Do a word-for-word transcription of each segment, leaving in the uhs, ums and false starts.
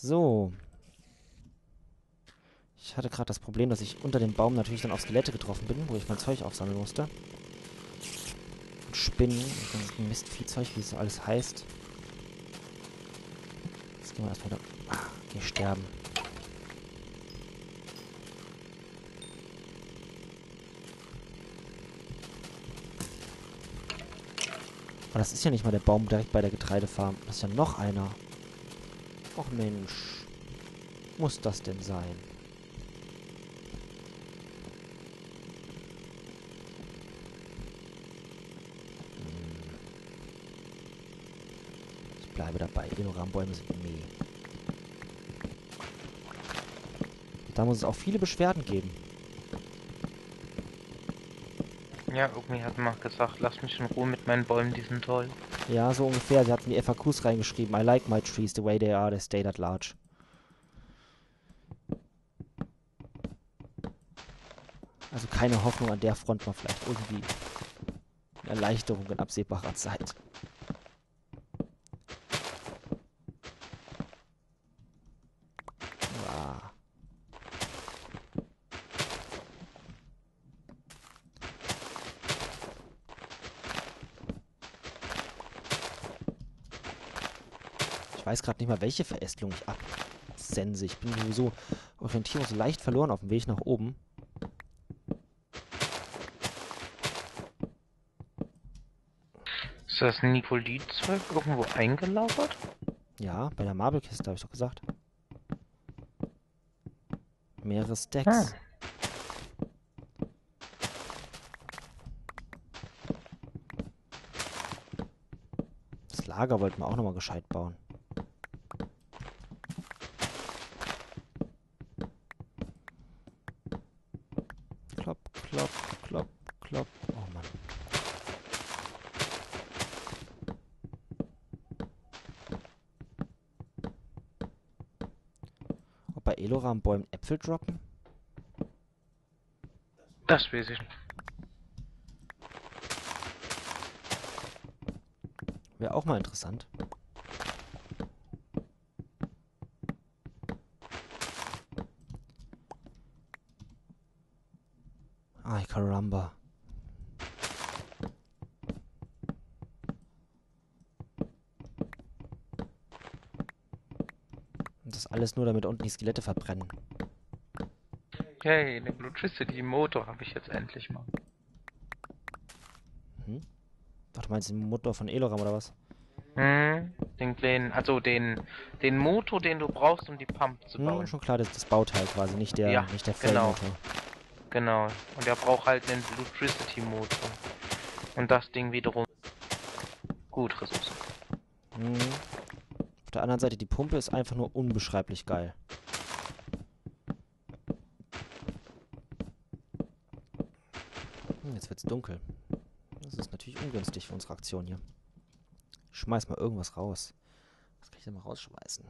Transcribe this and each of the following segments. So. Ich hatte gerade das Problem, dass ich unter dem Baum natürlich dann auf Skelette getroffen bin, wo ich mein Zeug aufsammeln musste. Und Spinnen. Und Mistviehzeug, wie es alles heißt. Jetzt gehen wir erstmal da... Ach, geh sterben. Aber das ist ja nicht mal der Baum direkt bei der Getreidefarm. Das ist ja noch einer. Och Mensch. Muss das denn sein? Ich bleibe dabei. Enorambäume sind meh. Da muss es auch viele Beschwerden geben. Ja, irgendwie hat man gesagt, lass mich in Ruhe mit meinen Bäumen, die sind toll. Ja, so ungefähr. Sie hatten die F A Qs reingeschrieben. I like my trees the way they are, they stayed at large. Also keine Hoffnung an der Front, war vielleicht irgendwie eine Erleichterung in absehbarer Zeit. Ich weiß gerade nicht mal, welche Verästelung ich absense. Ich bin sowieso orientierungslos leicht verloren auf dem Weg nach oben. Ist das Nikolitzzeug irgendwo eingelagert? Ja, bei der Marblekiste, habe ich doch gesagt. Mehrere Stacks. Ah. Das Lager wollten wir auch nochmal gescheit bauen. Eloram Bäumen Äpfel droppen? Das weiß ich nicht. Wäre auch mal interessant. Ay, caramba. Alles nur, damit unten die Skelette verbrennen. Hey, eine Blutricity Motor habe ich jetzt endlich mal. Hm? Ach, du meinst den Motor von Eloram oder was? Hm, den kleinen, also den, den Motor, den du brauchst, um die Pump zu bauen. Hm, schon klar, das ist das Bauteil quasi, nicht der, ja, nicht der Fellmotor. Genau. Genau. Und er braucht halt einen Blutricity Motor. Und das Ding wiederum. Gut, Ressourcen. Hm. Auf der anderen Seite, die Pumpe ist einfach nur unbeschreiblich geil. Hm, jetzt wird's dunkel. Das ist natürlich ungünstig für unsere Aktion hier. Ich schmeiß mal irgendwas raus. Was kann ich denn mal rausschmeißen?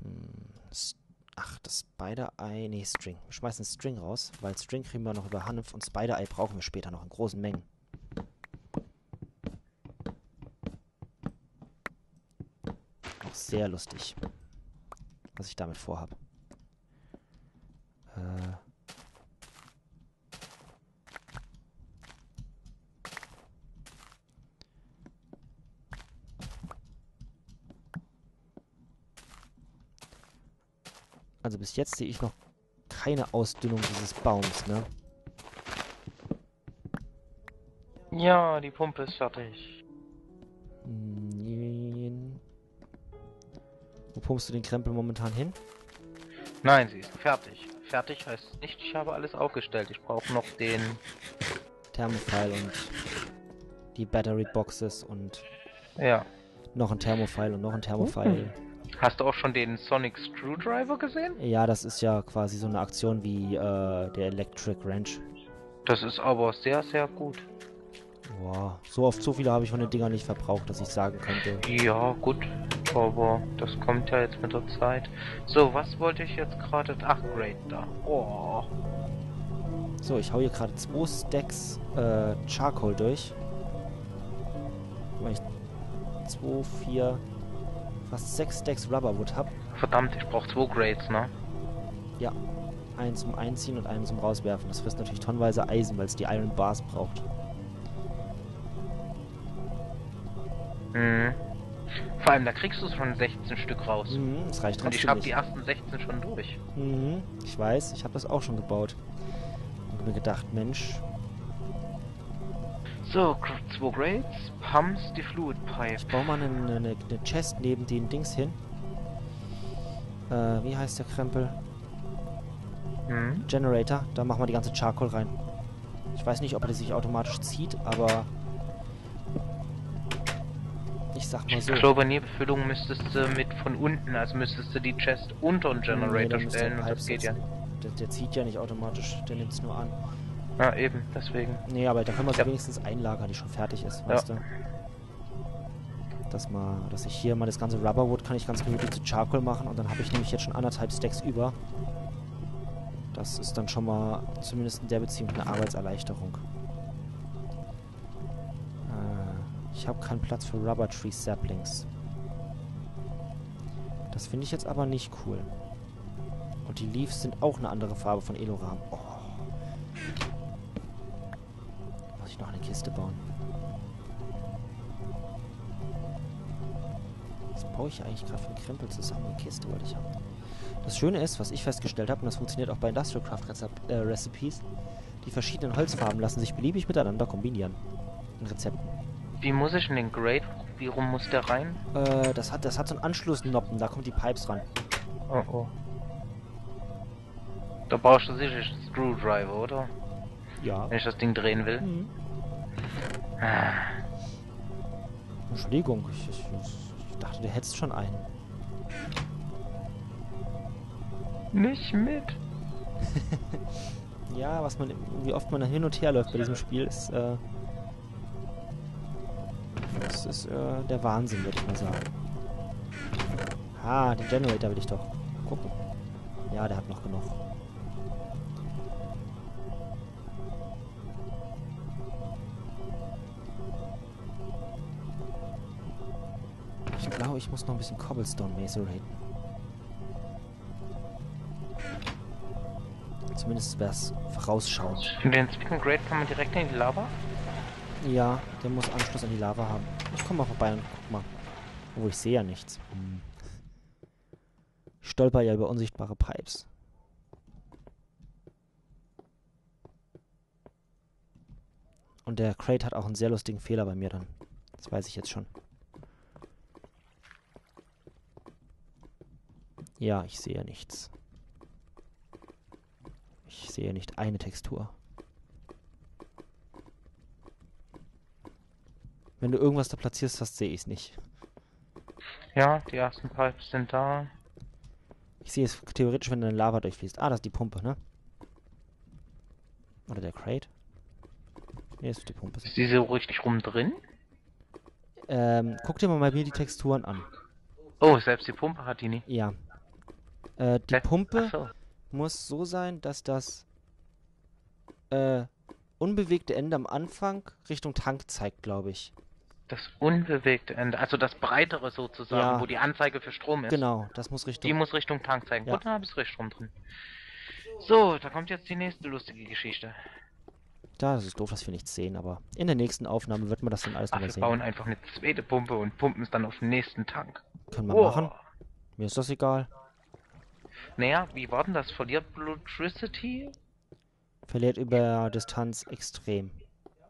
Hm, ach, das Spider-Eye... Nee, String. Wir schmeißen String raus, weil String kriegen wir noch über Hanf und Spider-Eye brauchen wir später noch in großen Mengen. Sehr lustig, was ich damit vorhabe. Äh also bis jetzt sehe ich noch keine Ausdünnung dieses Baums, ne? Ja, die Pumpe ist fertig. Pumpst du den Krempel momentan hin? Nein, sie ist fertig. Fertig heißt nicht, ich habe alles aufgestellt. Ich brauche noch den Thermopile und die Battery Boxes und ja, noch ein Thermopile und noch ein Thermopile. Hast du auch schon den Sonic Screwdriver gesehen? Ja, das ist ja quasi so eine Aktion wie äh, der Electric Wrench. Das ist aber sehr, sehr gut. Wow, so oft, so viele habe ich von den Dingern nicht verbraucht, dass ich sagen könnte. Ja, gut. Aber das kommt ja jetzt mit der Zeit. So, was wollte ich jetzt gerade... Ach, Grade da. Oh. So, ich hau hier gerade zwei Stacks äh, Charcoal durch. Zwei, vier, fast sechs Stacks Rubberwood habe. Verdammt, ich brauche zwei Grades, ne? Ja. Einen zum Einziehen und einen zum Rauswerfen. Das frisst natürlich tonnenweise Eisen, weil es die Iron Bars braucht. Mhm. Vor allem, da kriegst du schon sechzehn Stück raus. Mhm, das reicht trotzdem nicht. Und ich habe die ersten sechzehn schon durch. Mhm, ich weiß, ich habe das auch schon gebaut. Und hab mir gedacht, Mensch. So, zwei Grades, Pumps, die Fluid Pipe. Ich baue mal eine, eine, eine Chest neben den Dings hin. Äh, wie heißt der Krempel? Mhm. Generator, da machen wir die ganze Charcoal rein. Ich weiß nicht, ob er sich automatisch zieht, aber... Ich sag mal so. Ich glaube, Nebenfüllung müsstest du mit von unten, also müsstest du die Chest unter den Generator nee, stellen und das geht ja. Der, der zieht ja nicht automatisch, der nimmt es nur an. Ah, eben, deswegen. Nee, aber da können wir es wenigstens einlagern, die schon fertig ist, weißt ja. du? Dass, mal, dass ich hier mal das ganze Rubberwood kann ich ganz gemütlich zu Charcoal machen und dann habe ich nämlich jetzt schon anderthalb Stacks über. Das ist dann schon mal zumindest in der Beziehung eine Arbeitserleichterung. Ich habe keinen Platz für Rubber Tree Saplings. Das finde ich jetzt aber nicht cool. Und die Leaves sind auch eine andere Farbe von Eloram. Oh. Muss ich noch eine Kiste bauen. Was baue ich eigentlich gerade für einen Krempel zusammen? Eine Kiste wollte ich haben. Das Schöne ist, was ich festgestellt habe, und das funktioniert auch bei Industrial Craft Reze äh, Recipes, die verschiedenen Holzfarben lassen sich beliebig miteinander kombinieren. In Rezepten. Wie muss ich in den Grade? Wie rum muss der rein? Äh, das hat, das hat so einen Anschlussnoppen, da kommt die Pipes ran. Oh oh. Da brauchst du sicherlich einen Screwdriver, oder? Ja. Wenn ich das Ding drehen will. Mhm. Ah. Entschuldigung, ich, ich, ich dachte, du hättest schon einen. Nicht mit! Ja, was man, wie oft man da hin und her läuft bei diesem Spiel, ist, äh... Das ist äh, der Wahnsinn, würde ich mal sagen. Ah, den Generator will ich doch gucken. Ja, der hat noch genug. Ich glaube, ich muss noch ein bisschen Cobblestone Mace Raten. Zumindest wäre es vorausschauend. Den Spigot Grade kann man direkt in die Lava? Ja, der muss Anschluss an die Lava haben. Ich komme mal vorbei und guck mal. Obwohl, ich sehe ja nichts. Ich stolper ja über unsichtbare Pipes. Und der Crate hat auch einen sehr lustigen Fehler bei mir dann. Das weiß ich jetzt schon. Ja, ich sehe nichts. Ich sehe nicht eine Textur. Wenn du irgendwas da platzierst hast, sehe ich es nicht. Ja, die ersten Pipes sind da. Ich sehe es theoretisch, wenn deine Lava durchfließt. Ah, das ist die Pumpe, ne? Oder der Crate? Ne, das ist die Pumpe. Ist diese richtig rum drin? Ähm, guck dir mal bei mir die Texturen an. Oh, selbst die Pumpe hat die nicht. Ja. Äh, die Let Pumpe so. muss so sein, dass das äh, unbewegte Ende am Anfang Richtung Tank zeigt, glaube ich. Das unbewegte Ende, also das breitere sozusagen, ja. Wo die Anzeige für Strom ist. Genau, das muss Richtung... Die muss Richtung Tank zeigen. Ja. Gut, dann habe ich Richtung drin. So, da kommt jetzt die nächste lustige Geschichte. Ja, das ist doof, dass wir nichts sehen, aber in der nächsten Aufnahme wird man das dann alles nochmal sehen. Wir bauen einfach eine zweite Pumpe und pumpen es dann auf den nächsten Tank. Können wir oh. machen. Mir ist das egal. Naja, wie war denn das? Verliert Bluetricity? Verliert über Distanz extrem.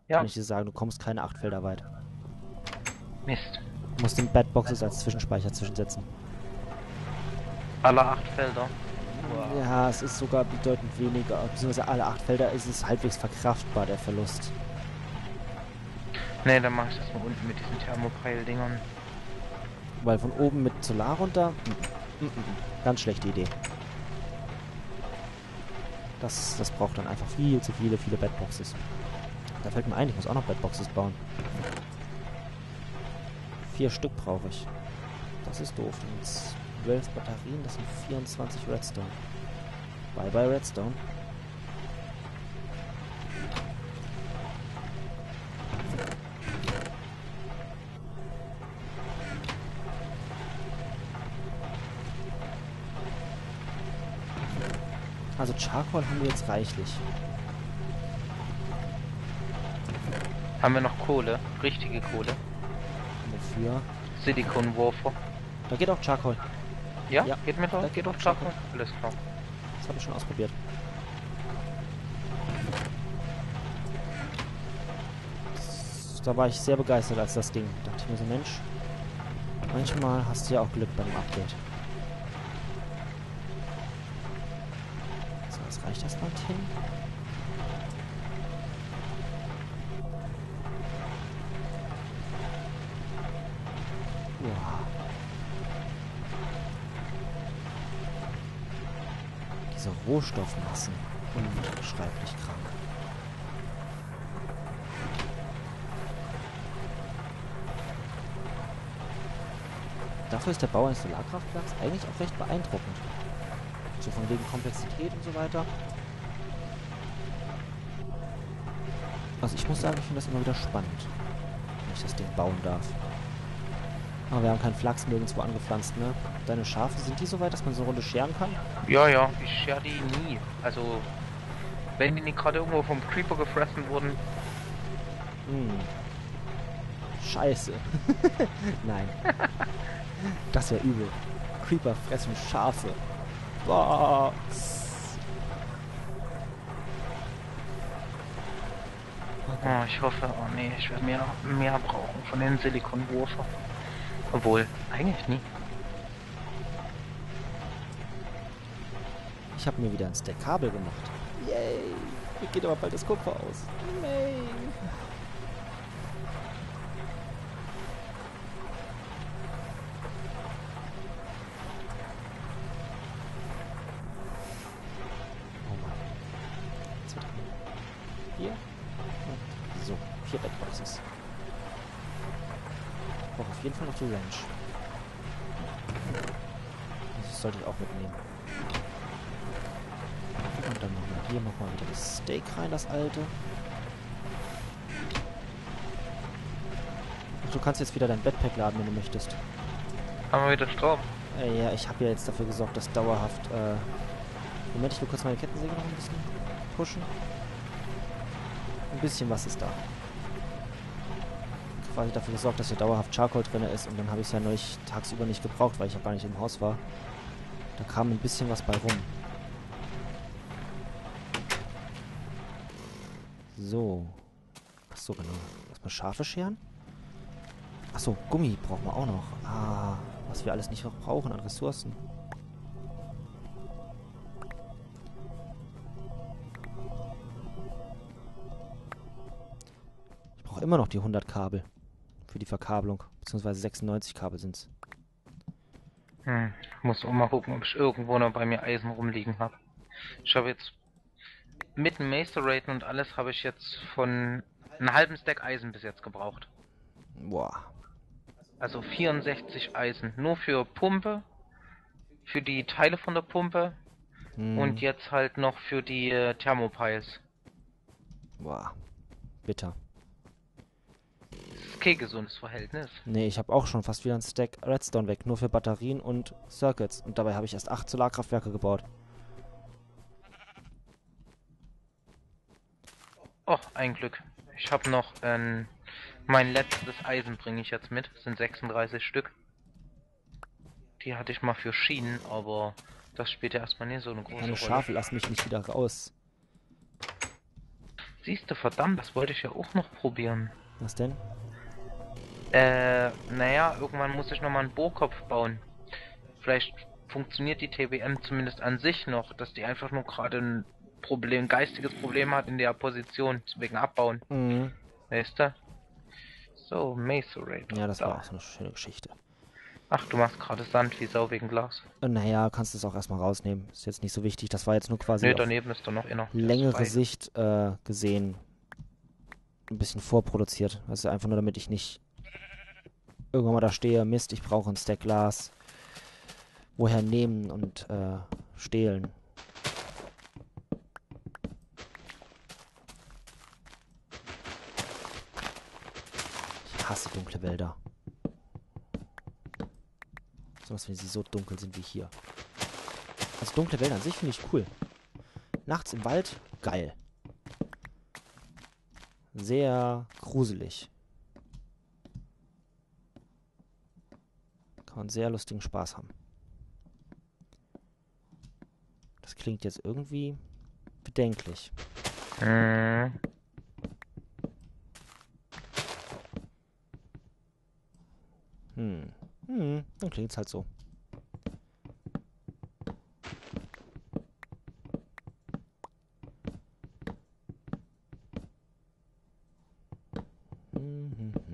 Ja. Kann ich dir sagen, du kommst keine acht Felder weit. Mist. Du musst den Batboxes als Zwischenspeicher zwischensetzen. Alle acht Felder? Wow. Ja, es ist sogar bedeutend weniger. Beziehungsweise alle acht Felder ist es halbwegs verkraftbar, der Verlust. Ne, dann mach ich das mal unten mit diesen Thermopile-Dingern. Weil von oben mit Solar runter? Mm -mm. Ganz schlechte Idee. Das, das braucht dann einfach viel zu viele, viele Batboxes. Da fällt mir ein, ich muss auch noch Batboxes bauen. Vier Stück brauche ich. Das ist doof. Und zwölf Batterien, das sind vierundzwanzig Redstone. Bye bye Redstone. Also Charcoal haben wir jetzt reichlich. Haben wir noch Kohle? Richtige Kohle. Wofür? Silikonwerfer. Da geht auch Charcoal. Ja? Ja. Geht mir doch. Da geht auch Charcoal. Charcoal. Alles klar. Das habe ich schon ausprobiert. Da war ich sehr begeistert, als das Ding. Da dachte ich mir so, Mensch, manchmal hast du ja auch Glück beim Update. So, was reicht das bald hin? Uah. Diese Rohstoffmassen. Unbeschreiblich krank. Dafür ist der Bau eines Solarkraftwerks eigentlich auch recht beeindruckend. So von wegen Komplexität und so weiter. Also ich muss sagen, ich finde das immer wieder spannend, wenn ich das Ding bauen darf. Aber wir haben keinen Flachs nirgendwo angepflanzt, ne? Deine Schafe, sind die so weit, dass man so eine Runde scheren kann? Ja, ja, ich schere die nie. Also, wenn die nicht gerade irgendwo vom Creeper gefressen wurden. Hm. Scheiße. Nein. Das wäre übel. Creeper fressen Schafe. Boah. Oh, ich hoffe, oh nee, ich werde mehr, mehr brauchen von den Silikonwurfer. Obwohl, eigentlich nie. Ich habe mir wieder ein Stack Kabel gemacht. Yay! Mir geht aber bald das Kupfer aus. Yay! Wrench. Das sollte ich auch mitnehmen. Und dann machen wir hier nochmal wieder das Steak rein, das alte. Ach, du kannst jetzt wieder dein Backpack laden, wenn du möchtest. Haben wir wieder Strom? Äh, ja, ich habe ja jetzt dafür gesorgt, dass dauerhaft... Äh Moment, ich will kurz meine Kettensäge noch ein bisschen pushen. Ein bisschen was ist da. Quasi dafür gesorgt, dass hier dauerhaft Charcoal drin ist, und dann habe ich es ja neulich tagsüber nicht gebraucht, weil ich ja gar nicht im Haus war. Da kam ein bisschen was bei rum. So. Achso, genau. Erstmal Schafe scheren. Achso, Gummi brauchen wir auch noch. Ah, was wir alles nicht noch brauchen an Ressourcen. Ich brauche immer noch die hundert Kabel. Für die Verkabelung, beziehungsweise sechsundneunzig Kabel sind's. Hm, muss auch mal gucken, ob ich irgendwo noch bei mir Eisen rumliegen habe. Ich habe jetzt mit dem Mace Raten und alles habe ich jetzt von einem halben Stack Eisen bis jetzt gebraucht. Boah. Also vierundsechzig Eisen, nur für Pumpe, für die Teile von der Pumpe, hm. Und jetzt halt noch für die äh, Thermopiles. Boah, bitter. Okay, gesundes Verhältnis. Nee, ich habe auch schon fast wieder einen Stack Redstone weg, nur für Batterien und Circuits. Und dabei habe ich erst acht Solarkraftwerke gebaut. Oh, ein Glück. Ich habe noch ähm, mein letztes Eisen bringe ich jetzt mit. Das sind sechsunddreißig Stück. Die hatte ich mal für Schienen, aber das spielt ja erstmal nicht so eine große Rolle. Eine Schafe, lass mich nicht wieder raus. Siehst du, verdammt, das wollte ich ja auch noch probieren. Was denn? Äh, naja, irgendwann muss ich nochmal einen Bohrkopf bauen. Vielleicht funktioniert die T B M zumindest an sich noch, dass die einfach nur gerade ein Problem, geistiges Problem hat in der Position, wegen Abbauen. Mhm. Weißt du? So, Mace Raten. Ja, das da war auch so eine schöne Geschichte. Ach, du machst gerade Sand wie Sau wegen Glas. Naja, kannst du es auch erstmal rausnehmen. Ist jetzt nicht so wichtig, das war jetzt nur quasi... Nö, daneben ist doch noch inner. Längere Sicht äh, gesehen ein bisschen vorproduziert. Also einfach nur, damit ich nicht irgendwann mal da stehe, Mist, ich brauche ein Stack Glas. Woher nehmen und äh, stehlen? Ich hasse dunkle Wälder. Besonders wenn sie so dunkel sind wie hier. Also dunkle Wälder an sich finde ich cool. Nachts im Wald. Geil. Sehr gruselig. Kann man sehr lustigen Spaß haben. Das klingt jetzt irgendwie bedenklich. Äh. Hm. Hm, dann klingt's halt so. Hm, hm, hm.